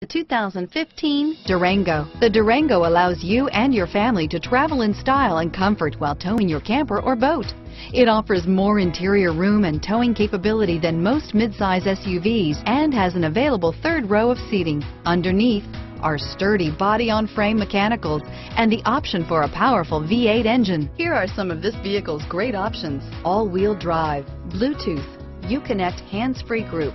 The 2015 Durango. The Durango allows you and your family to travel in style and comfort while towing your camper or boat. It offers more interior room and towing capability than most midsize SUVs and has an available third row of seating. Underneath are sturdy body-on-frame mechanicals and the option for a powerful V8 engine. Here are some of this vehicle's great options: all-wheel drive, Bluetooth, Uconnect hands-free group.